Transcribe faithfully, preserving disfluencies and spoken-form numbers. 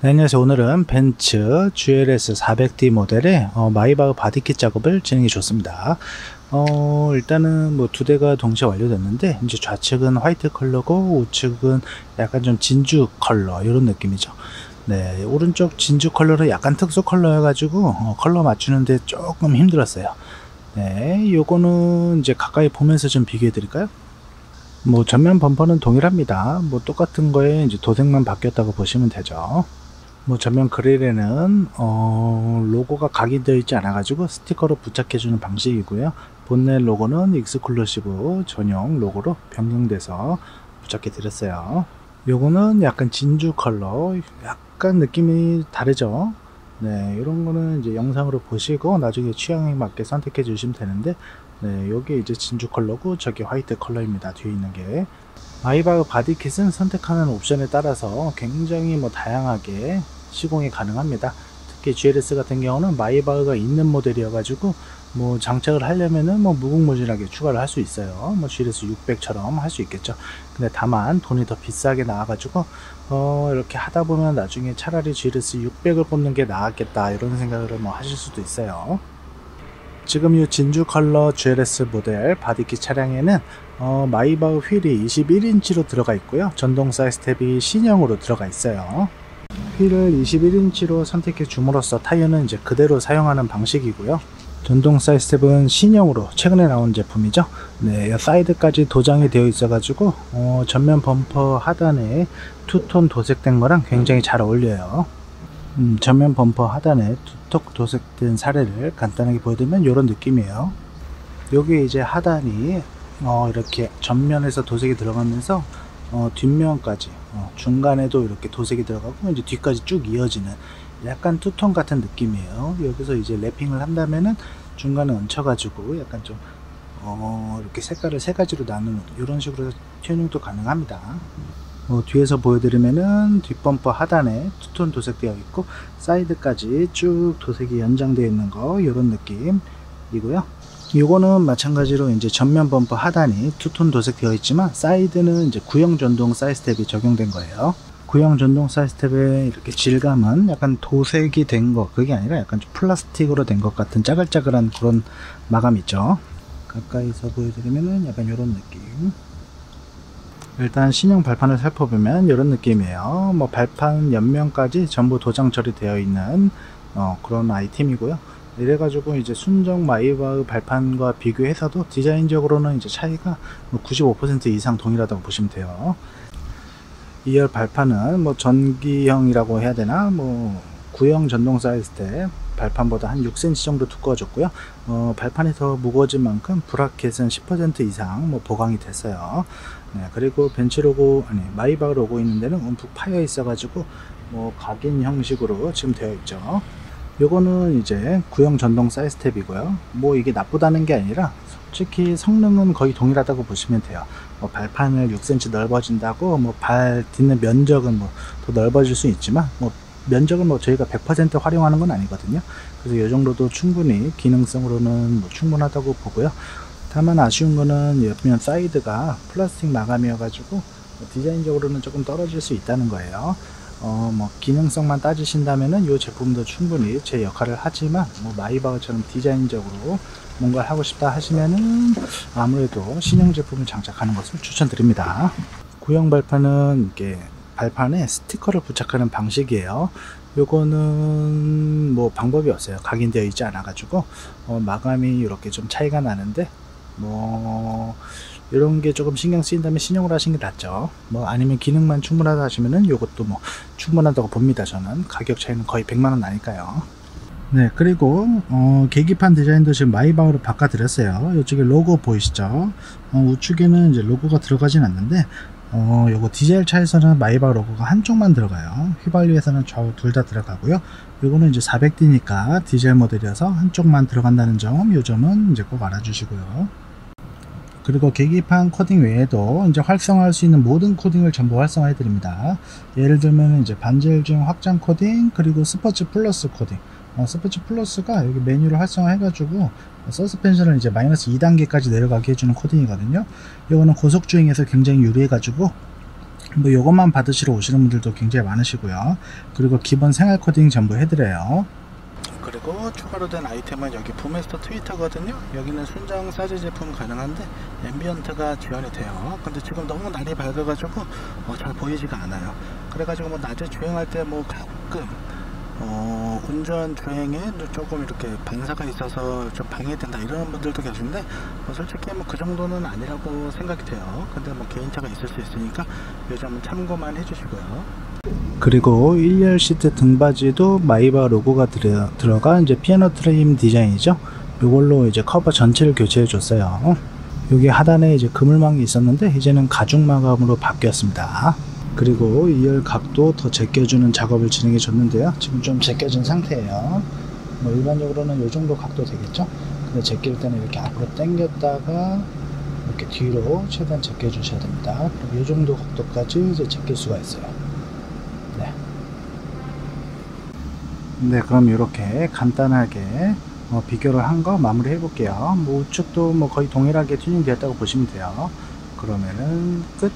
네, 안녕하세요. 오늘은 벤츠 지 엘 에스 사백 디 모델의 어, 마이바흐 바디킷 작업을 진행해 줬습니다. 어, 일단은 뭐 두 대가 동시에 완료됐는데, 이제 좌측은 화이트 컬러고 우측은 약간 좀 진주 컬러 이런 느낌이죠. 네, 오른쪽 진주 컬러를 약간 특수 컬러 해가지고 어, 컬러 맞추는데 조금 힘들었어요. 네, 요거는 이제 가까이 보면서 좀 비교해 드릴까요? 뭐 전면 범퍼는 동일합니다. 뭐 똑같은 거에 이제 도색만 바뀌었다고 보시면 되죠. 뭐 전면 그릴에는 어 로고가 각인되어 있지 않아 가지고 스티커로 부착해 주는 방식이고요, 본넷 로고는 익스클루시브 전용 로고로 변경돼서 부착해 드렸어요. 요거는 약간 진주 컬러, 약간 느낌이 다르죠. 네, 이런 거는 이제 영상으로 보시고 나중에 취향에 맞게 선택해 주시면 되는데, 네, 요게 이제 진주 컬러고 저게 화이트 컬러입니다. 뒤에 있는 게. 마이바흐 바디킷은 선택하는 옵션에 따라서 굉장히 뭐 다양하게 시공이 가능합니다. 특히 지 엘 에스 같은 경우는 마이바흐가 있는 모델이어 가지고 뭐 장착을 하려면은 뭐 무궁무진하게 추가를 할 수 있어요. 뭐 지 엘 에스 육백처럼 할 수 있겠죠. 근데 다만 돈이 더 비싸게 나와 가지고 어 이렇게 하다 보면 나중에 차라리 지 엘 에스 육백을 뽑는 게 나았겠다 이런 생각을 뭐 하실 수도 있어요. 지금 이 진주 컬러 지 엘 에스 모델 바디킷 차량에는 어, 마이바흐 휠이 이십일 인치로 들어가 있고요, 전동 사이드스텝이 신형으로 들어가 있어요. 휠을 이십일 인치로 선택해 줌으로써 타이어는 이제 그대로 사용하는 방식이고요, 전동 사이드스텝은 신형으로 최근에 나온 제품이죠. 네, 사이드까지 도장이 되어 있어 가지고 어, 전면 범퍼 하단에 투톤 도색된 거랑 굉장히 잘 어울려요. 음, 전면 범퍼 하단에 투톡 도색된 사례를 간단하게 보여드리면 이런 느낌이에요. 여기 이제 하단이 어, 이렇게 전면에서 도색이 들어가면서 어, 뒷면까지 어, 중간에도 이렇게 도색이 들어가고 이제 뒤까지 쭉 이어지는 약간 투톤 같은 느낌이에요. 여기서 이제 랩핑을 한다면은 중간에 얹혀가지고 약간 좀 어, 이렇게 색깔을 세 가지로 나누는 이런 식으로 튜닝도 가능합니다. 어, 뒤에서 보여드리면은 뒷범퍼 하단에 투톤 도색되어 있고 사이드까지 쭉 도색이 연장되어 있는 거 이런 느낌이고요. 이거는 마찬가지로 이제 전면 범퍼 하단이 투톤 도색되어 있지만 사이드는 이제 구형 전동 사이드스텝이 적용된 거예요. 구형 전동 사이드스텝의 이렇게 질감은 약간 도색이 된 거, 그게 아니라 약간 좀 플라스틱으로 된 것 같은 짜글짜글한 그런 마감 있죠. 가까이서 보여드리면은 약간 이런 느낌. 일단 신형 발판을 살펴보면 이런 느낌이에요. 뭐 발판 옆면까지 전부 도장 처리되어 있는 어 그런 아이템이고요. 이래가지고 이제 순정 마이바흐 발판과 비교해서도 디자인적으로는 이제 차이가 구십오 퍼센트 이상 동일하다고 보시면 돼요. 이열 발판은 뭐 전기형이라고 해야 되나, 뭐 구형 전동 사이드스텝 발판보다 한 육 센티미터 정도 두꺼워졌고요. 어, 발판이 더 무거워진 만큼 브라켓은 십 퍼센트 이상 뭐 보강이 됐어요. 네, 그리고 벤츠 로고, 아니 마이바흐 로고 있는 데는 움푹 파여 있어 가지고 뭐 각인 형식으로 지금 되어 있죠. 요거는 이제 구형 전동 사이드스텝이고요. 뭐 이게 나쁘다는 게 아니라 솔직히 성능은 거의 동일하다고 보시면 돼요. 뭐 발판을 육 센티미터 넓어진다고 뭐 발 딛는 면적은 뭐 더 넓어질 수 있지만 뭐 면적을 뭐 저희가 백 퍼센트 활용하는 건 아니거든요. 그래서 이 정도도 충분히 기능성으로는 뭐 충분하다고 보고요. 다만 아쉬운 거는 옆면 사이드가 플라스틱 마감이어 가지고 디자인적으로는 조금 떨어질 수 있다는 거예요. 어 뭐 기능성만 따지신다면은 이 제품도 충분히 제 역할을 하지만 뭐 마이바흐처럼 디자인적으로 뭔가를 하고 싶다 하시면은 아무래도 신형 제품을 장착하는 것을 추천드립니다. 구형 발판은 이게 발판에 스티커를 부착하는 방식이에요. 요거는 뭐 방법이 없어요. 각인되어 있지 않아 가지고 어, 마감이 이렇게 좀 차이가 나는데 뭐 이런 게 조금 신경 쓰인다면 신형으로 하시는 게 낫죠. 뭐 아니면 기능만 충분하다 하시면은 요것도 뭐 충분하다고 봅니다. 저는 가격 차이는 거의 백만 원 나니까요. 네, 그리고 어, 계기판 디자인도 지금 마이바흐로 바꿔드렸어요. 이쪽에 로고 보이시죠? 어, 우측에는 이제 로고가 들어가진 않는데 어, 요거 디젤 차에서는 마이바흐 로고가 한쪽만 들어가요. 휘발유에서는 좌우 둘 다 들어가고요. 요거는 이제 사백 디니까 디젤 모델이어서 한쪽만 들어간다는 점, 요 점은 이제 꼭 알아주시고요. 그리고 계기판 코딩 외에도 이제 활성화할 수 있는 모든 코딩을 전부 활성화해 드립니다. 예를 들면 이제 반질 중 확장 코딩, 그리고 스포츠 플러스 코딩. 어, 스포츠 플러스가 여기 메뉴를 활성화해가지고 서스펜션을 이제 마이너스 이 단계까지 내려가게 해주는 코딩이거든요. 이거는 고속주행에서 굉장히 유리해가지고 뭐 요것만 받으시러 오시는 분들도 굉장히 많으시고요. 그리고 기본 생활 코딩 전부 해드려요. 그리고 추가로 된 아이템은 여기 부메스터 트위터거든요. 여기는 순정 사제 제품 가능한데 앰비언트가 지원이 돼요. 근데 지금 너무 날이 밝아가지고 어, 잘 보이지가 않아요. 그래가지고 뭐 낮에 주행할 때 뭐 가끔 어, 운전 주행에 조금 이렇게 반사가 있어서 좀 방해된다 이런 분들도 계신데 뭐 솔직히 뭐 그 정도는 아니라고 생각이 돼요. 근데 뭐 개인차가 있을 수 있으니까 요점은 참고만 해주시고요. 그리고 일열 시트 등받이도 마이바흐 로고가 들어, 들어간 이제 피아노 트림 디자인이죠. 요걸로 이제 커버 전체를 교체해 줬어요. 여기 하단에 이제 그물망이 있었는데 이제는 가죽 마감으로 바뀌었습니다. 그리고 이열 각도 더 제껴주는 작업을 진행해 줬는데요. 지금 좀 제껴진 상태예요. 뭐 일반적으로는 이 정도 각도 되겠죠. 근데 제낄 때는 이렇게 앞으로 당겼다가 이렇게 뒤로 최대한 제껴 주셔야 됩니다. 이 정도 각도까지 이제 제낄 수가 있어요. 네. 네, 그럼 이렇게 간단하게 어, 비교를 한 거 마무리 해볼게요. 뭐 우측도 뭐 거의 동일하게 튜닝 되었다고 보시면 돼요. 그러면은 끝.